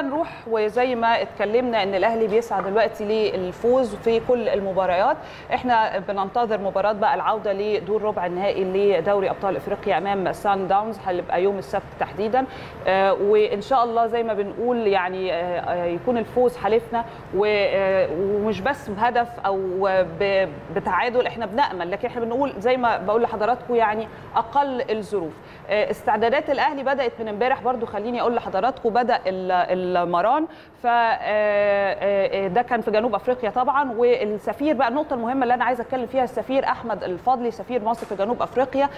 هنروح وزي ما اتكلمنا ان الاهلي بيسعى دلوقتي للفوز في كل المباريات. احنا بننتظر مباراه بقى العوده لدور ربع النهائي لدوري ابطال افريقيا امام سان داونز، هتبقى يوم السبت تحديدا، وان شاء الله زي ما بنقول يعني يكون الفوز حليفنا، ومش بس بهدف او بتعادل احنا بنامل، لكن احنا بنقول زي ما بقول لحضراتكم يعني اقل الظروف. استعدادات الاهلي بدات من امبارح برضو، خليني اقول لحضراتكم بدا المران، فده كان في جنوب افريقيا طبعا، والسفير بقى النقطه المهمه اللي انا عايزه اتكلم فيها، السفير احمد الفضلي سفير مصر في جنوب افريقيا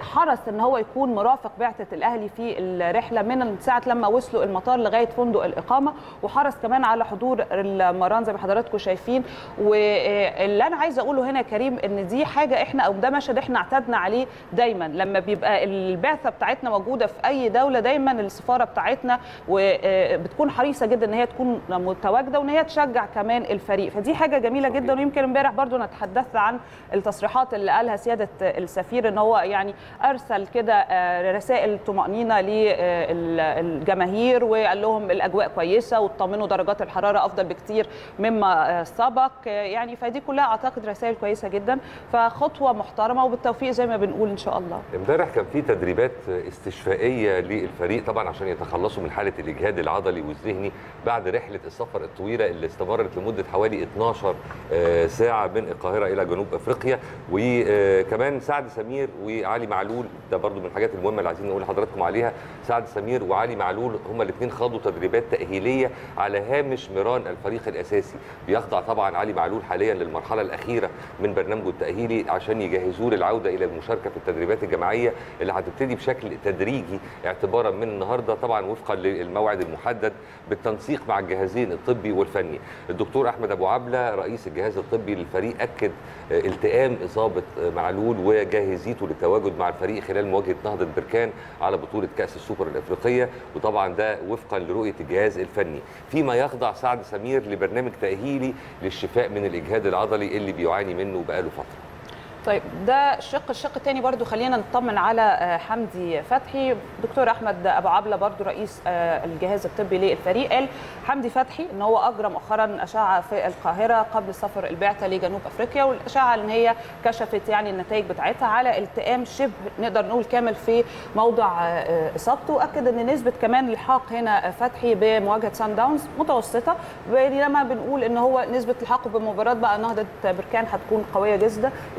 حرص ان هو يكون مرافق بعثه الاهلي في الرحله من ساعه لما وصلوا المطار لغايه فندق الاقامه، وحرص كمان على حضور المران زي ما حضراتكم شايفين. واللي انا عايزه اقوله هنا كريم ان دي حاجه احنا او ده مشهد احنا اعتدنا عليه دايما، لما بيبقى البعثه بتاعتنا موجوده في اي دوله دايما السفاره بتاعتنا بتكون حريصه جدا ان هي تكون متواجده وان هي تشجع كمان الفريق، فدي حاجه جميله جدا. ويمكن امبارح برضو انا اتحدثت عن التصريحات اللي قالها سياده السفير، ان هو يعني ارسل كده رسائل طمانينه للجماهير وقال لهم الاجواء كويسه واطمنوا درجات الحراره افضل بكتير مما سبق يعني، فدي كلها اعتقد رسائل كويسه جدا، فخطوه محترمه وبالتوفيق زي ما بنقول ان شاء الله. امبارح كان في تدريبات استشفائيه للفريق طبعا عشان يتخلصوا من حاله الاجهاد العضلي والذهني بعد رحله السفر الطويله اللي استمرت لمده حوالي 12 ساعه من القاهره الى جنوب افريقيا. وكمان سعد سمير وعلي معلول، ده برضو من الحاجات المهمه اللي عايزين نقول لحضراتكم عليها، سعد سمير وعلي معلول هما الاثنين خاضوا تدريبات تاهيليه على هامش مران الفريق الاساسي. بيخضع طبعا علي معلول حاليا للمرحله الاخيره من برنامجه التاهيلي عشان يجهزوه للعوده الى المشاركه في التدريبات الجماعيه اللي هتبتدي بشكل تدريجي اعتبارا من النهارده طبعا وفقا للموعد المحدد بالتنسيق مع الجهازين الطبي والفني. الدكتور احمد ابو عبله رئيس الجهاز الطبي للفريق اكد التئام اصابه معلول وجاهزيته للتواجد مع الفريق خلال مواجهه نهضه بركان على بطوله كاس السوبر الافريقيه، وطبعا ده وفقا لرؤيه الجهاز الفني. فيما يخضع سعد سمير لبرنامج تاهيلي للشفاء من الاجهاد العضلي اللي بيعاني منه بقاله فتره. طيب ده الشق الثاني برضو، خلينا نطمن على حمدي فتحي. دكتور احمد ابو عبله برضو رئيس الجهاز الطبي للفريق قال حمدي فتحي ان هو اجرى مؤخرا اشعه في القاهره قبل سفر البعثه لجنوب افريقيا، والاشعه ان هي كشفت يعني النتائج بتاعتها على التئام شبه نقدر نقول كامل في موضع اصابته، واكد ان نسبه كمان الحاق هنا فتحي بمواجهه سان داونز متوسطه، بينما بنقول ان هو نسبه الحاقه بمباراه بقى نهضه بركان هتكون قويه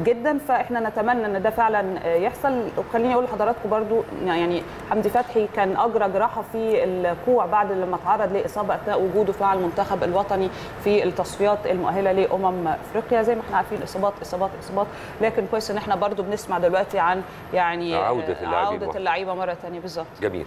جدا، فاحنا نتمنى ان ده فعلا يحصل. وخليني اقول لحضراتكم برضو يعني حمدي فتحي كان اجرى جراحه في الكوع بعد لما تعرض لاصابه اثناء وجوده مع المنتخب الوطني في التصفيات المؤهله افريقيا. زي ما احنا عارفين اصابات، لكن كويس ان احنا برضو بنسمع دلوقتي عن يعني عوده اللعيبه مره ثانيه. بالظبط، جميل.